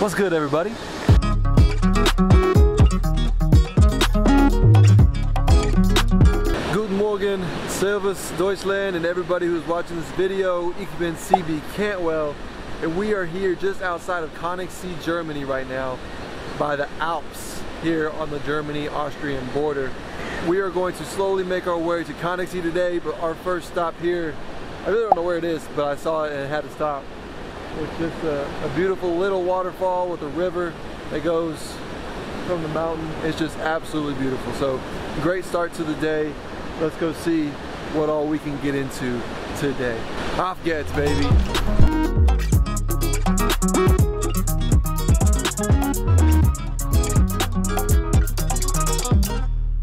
What's good, everybody? Guten Morgen, Servus, Deutschland, and everybody who's watching this video. Ich bin CB Cantwell, and we are here just outside of Königssee, Germany right now, by the Alps, here on the Germany-Austrian border. We are going to slowly make our way to Königssee today, but our first stop here, I really don't know where it is, but I saw it and it had to stop. It's just a beautiful little waterfall with a river that goes from the mountain. It's just absolutely beautiful. So, great start to the day. Let's go see what all we can get into today. Auf geht's, baby.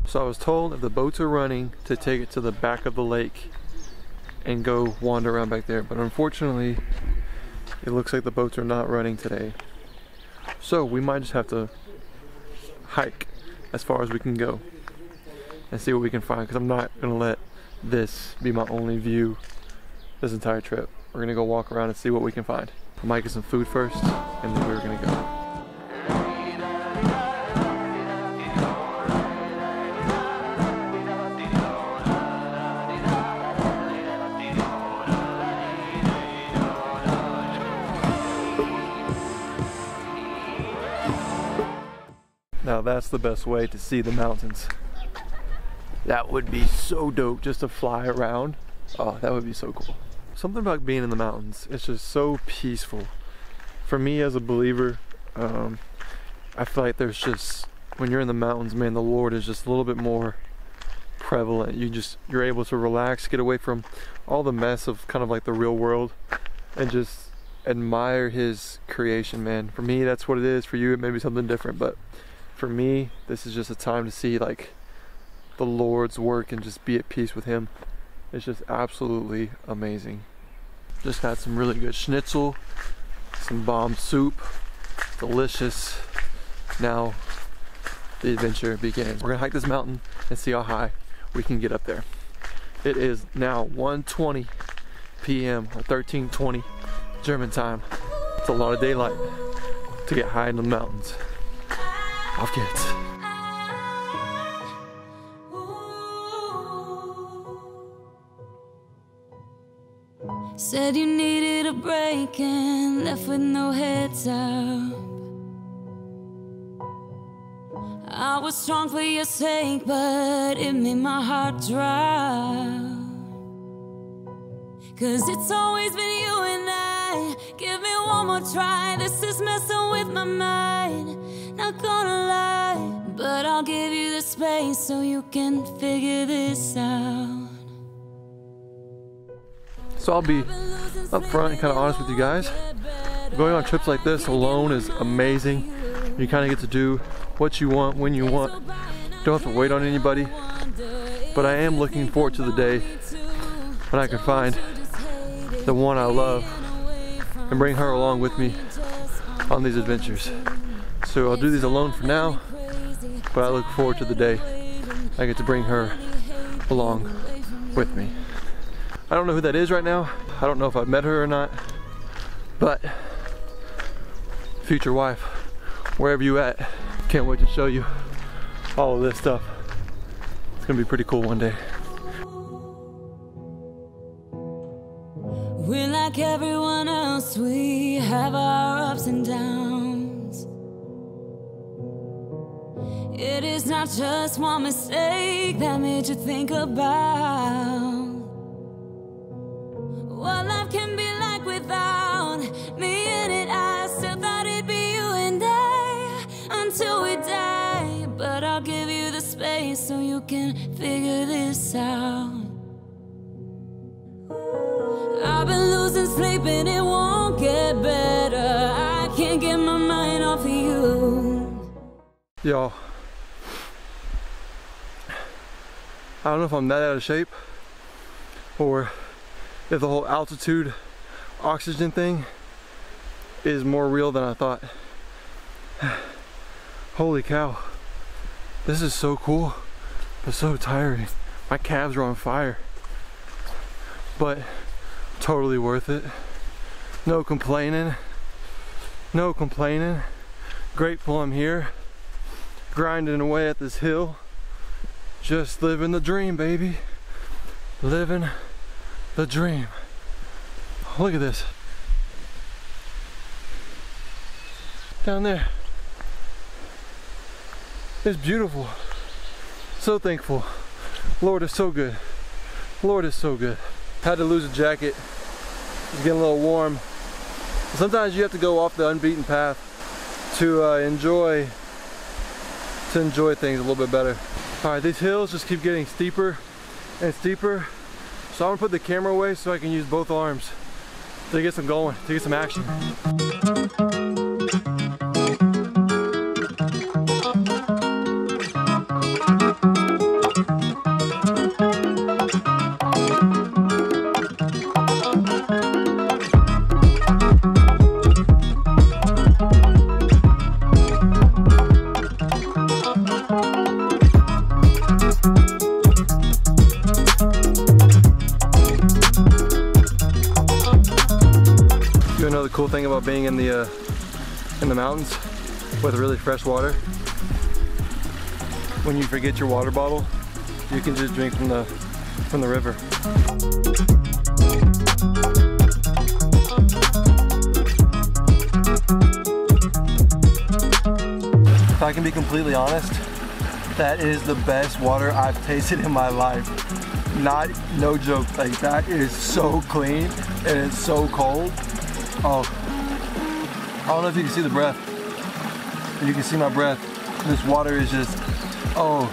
So I was told if the boats are running to take it to the back of the lake and go wander around back there, but unfortunately, it looks like the boats are not running today. So we might just have to hike as far as we can go and see what we can find, because I'm not gonna let this be my only view this entire trip. We're gonna go walk around and see what we can find. I might get some food first and then we're gonna go. Now that's the best way to see the mountains. That would be so dope, just to fly around. Oh, that would be so cool. Something about being in the mountains, it's just so peaceful. For me as a believer, I feel like there's just, when you're in the mountains, man, the Lord is just a little bit more prevalent. You're able to relax, get away from all the mess of kind of like the real world and just admire His creation, man. For me, that's what it is. For you, it may be something different, but for me, this is just a time to see like the Lord's work and just be at peace with Him. It's just absolutely amazing. Just had some really good schnitzel, some bomb soup, delicious. Now the adventure begins. We're gonna hike this mountain and see how high we can get up there. It is now 1:20 p.m. or 13:20 German time. It's a lot of daylight to get high in the mountains. Auf geht's. Said you needed a break and left with no heads up. I was strong for your sake, but it made my heart dry. 'Cause it's always been you and I. Give me one more try. This is messing with my mind. Not gonna lie, but I'll give you the space so you can figure this out. So I'll be upfront and kind of honest with you guys. Going on trips like this alone is amazing. You kind of get to do what you want, when you want. Don't have to wait on anybody. But I am looking forward to the day when I can find the one I love and bring her along with me on these adventures. So I'll do these alone for now, but I look forward to the day I get to bring her along with me. I don't know who that is right now. I don't know if I've met her or not, but future wife, wherever you at, can't wait to show you all of this stuff. It's gonna be pretty cool one day. We're like everyone else, we have our ups and downs. It is not just one mistake that made you think about what life can be like without me in it. I still thought it'd be you and I until we die, but I'll give you the space so you can figure this out. I've been losing sleep and it won't get better. I can't get my mind off of you. Y'all, I don't know if I'm that out of shape or if the whole altitude oxygen thing is more real than I thought. Holy cow, this is so cool but so tiring. My calves are on fire, but totally worth it. No complaining, No complaining. Grateful I'm here, grinding away at this hill. Just living the dream, baby. Living the dream. Look at this. Down there. It's beautiful. So thankful. Lord is so good. Lord is so good. Had to lose a jacket. It's getting a little warm. Sometimes you have to go off the unbeaten path to enjoy things a little bit better. All right, these hills just keep getting steeper and steeper. So I'm gonna put the camera away so I can use both arms to get some going, to get some action. Another cool thing about being in the mountains with really fresh water, when you forget your water bottle, you can just drink from the river. If I can be completely honest, that is the best water I've tasted in my life. No joke, like that is so clean and it's so cold. Oh, I don't know if you can see the breath. You can see my breath. This water is just, oh.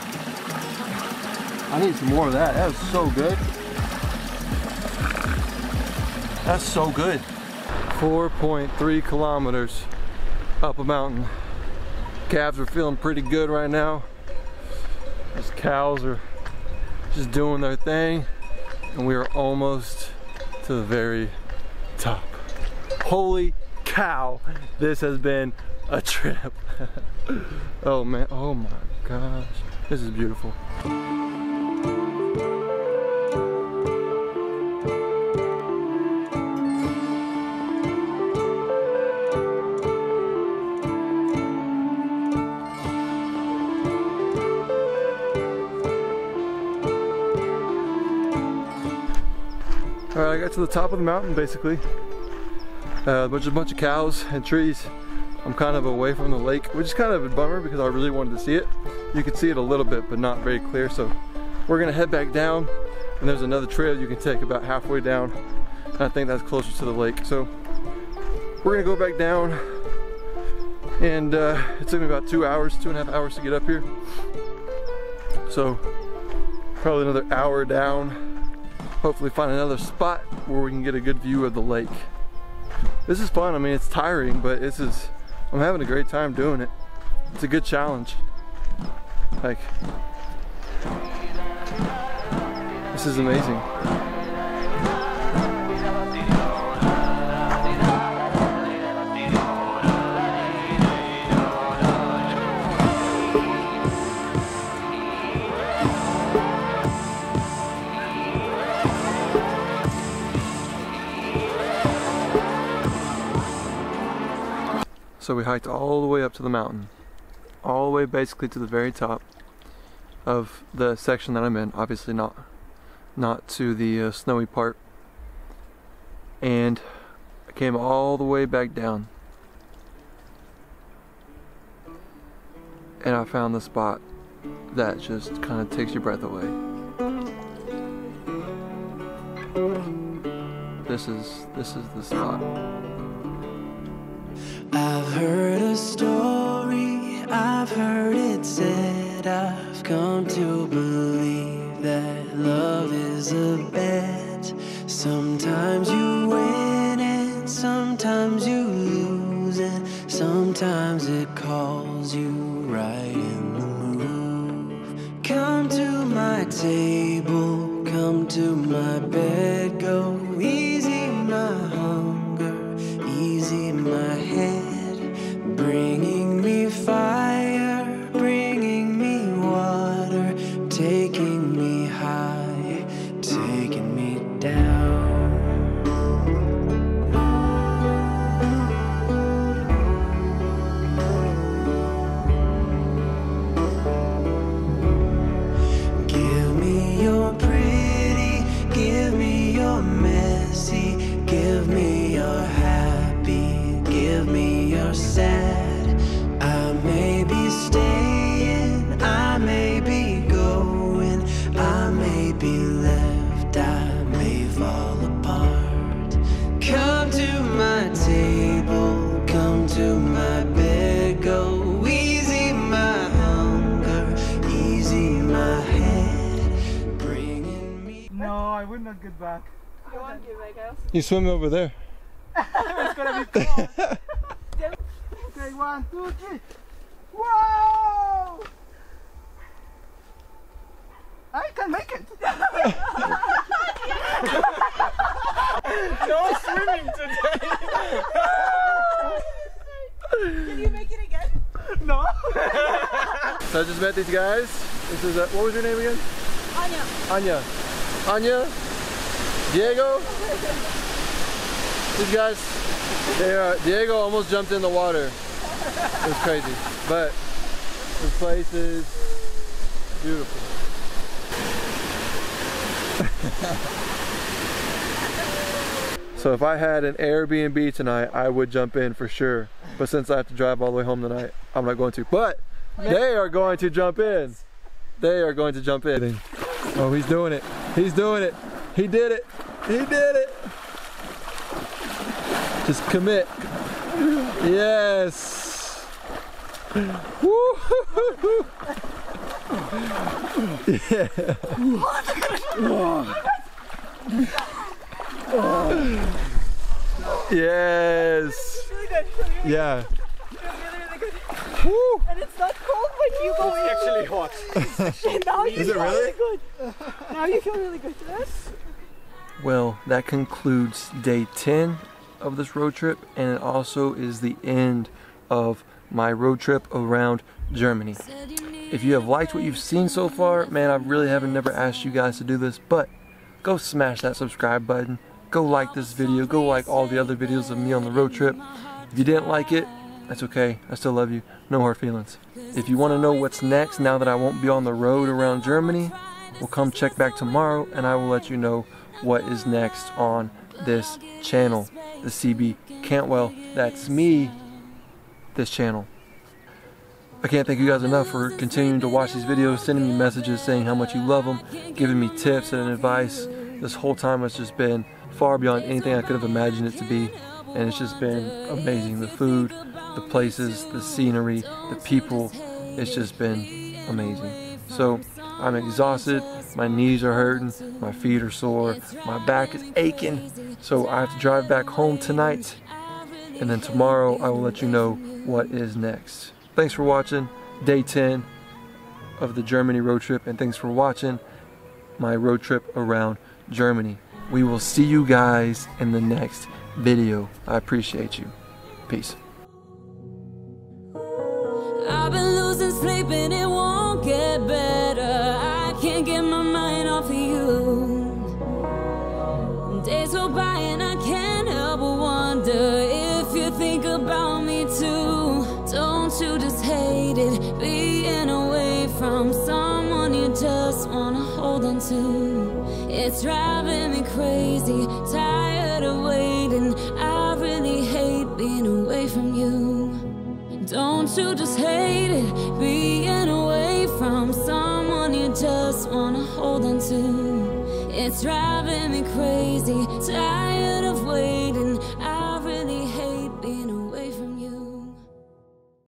I need some more of that. That was so good. That's so good. 4.3 kilometers up a mountain. Calves are feeling pretty good right now. These cows are just doing their thing. And we are almost to the very top. Holy cow, this has been a trip. Oh man, oh my gosh, this is beautiful. All right, I got to the top of the mountain basically. There's a bunch of cows and trees. I'm kind of away from the lake, which is kind of a bummer because I really wanted to see it. You could see it a little bit, but not very clear. So we're gonna head back down, and there's another trail you can take about halfway down. And I think that's closer to the lake. So we're gonna go back down, and it took me about 2.5 hours to get up here. So probably another hour down. Hopefully find another spot where we can get a good view of the lake. This is fun. I mean, it's tiring, but this is, I'm having a great time doing it. It's a good challenge. Like, this is amazing. So we hiked all the way up to the mountain, all the way basically to the very top of the section that I'm in, obviously not to the snowy part, and I came all the way back down, and I found the spot that just kind of takes your breath away. This is the spot. I've heard a story, I've heard it said, I've come to believe that love is a bet. Sometimes you win and sometimes you lose, and sometimes it calls you right in the move. Come to my table, come to my bed, go easy my hunger, easy my head. Bringing me fire, bringing me water, taking me high, taking me down. will not get back. You won't get back, I also... You swim over there. It's gonna be cold. Okay, 1, 2, 3. Wow! I can make it! No swimming today! Can you make it again? No! So I just met these guys. This is what was your name again? Anya. Anya. Anya. Diego. These guys, they are, Diego almost jumped in the water. It was crazy. But this place is beautiful. So if I had an Airbnb tonight, I would jump in for sure. But since I have to drive all the way home tonight, I'm not going to. But they are going to jump in. They are going to jump in. Oh, he's doing it. He's doing it. He did it. He did it. Just commit. Yes. Woo-hoo-hoo-hoo. Yeah. Oh. Yes. Yeah. Woo. And it's not cold when you go in. It's actually hot. Now you feel really good. Now you feel really good. Yes. Well, that concludes day 10 of this road trip, and it also is the end of my road trip around Germany. If you have liked what you've seen so far, man, I really haven't never asked you guys to do this, but go smash that subscribe button. Go like this video. Go like all the other videos of me on the road trip. If you didn't like it, that's okay. I still love you. No hard feelings. If you want to know what's next now that I won't be on the road around Germany, well, come check back tomorrow and I will let you know what is next on this channel, the CB Cantwell. That's me, this channel. I can't thank you guys enough for continuing to watch these videos, sending me messages saying how much you love them, giving me tips and advice. This whole time has just been far beyond anything I could have imagined it to be, and it's just been amazing. The food, the places, the scenery, the people, it's just been amazing. So I'm exhausted, my knees are hurting, my feet are sore, my back is aching, so I have to drive back home tonight, and then tomorrow I will let you know what is next. Thanks for watching day 10 of the Germany road trip, and thanks for watching my road trip around Germany. We will see you guys in the next video. I appreciate you. Peace. I've been losing sleep and it won't get better. I can't get my mind off of you. Days go by and I can't help but wonder if you think about me too. Don't you just hate it, being away from someone you just wanna hold on to? It's driving me crazy, tired of waiting. I really hate being away from you. Don't you just hate it, being away from someone you just wanna hold on to? It's driving me crazy,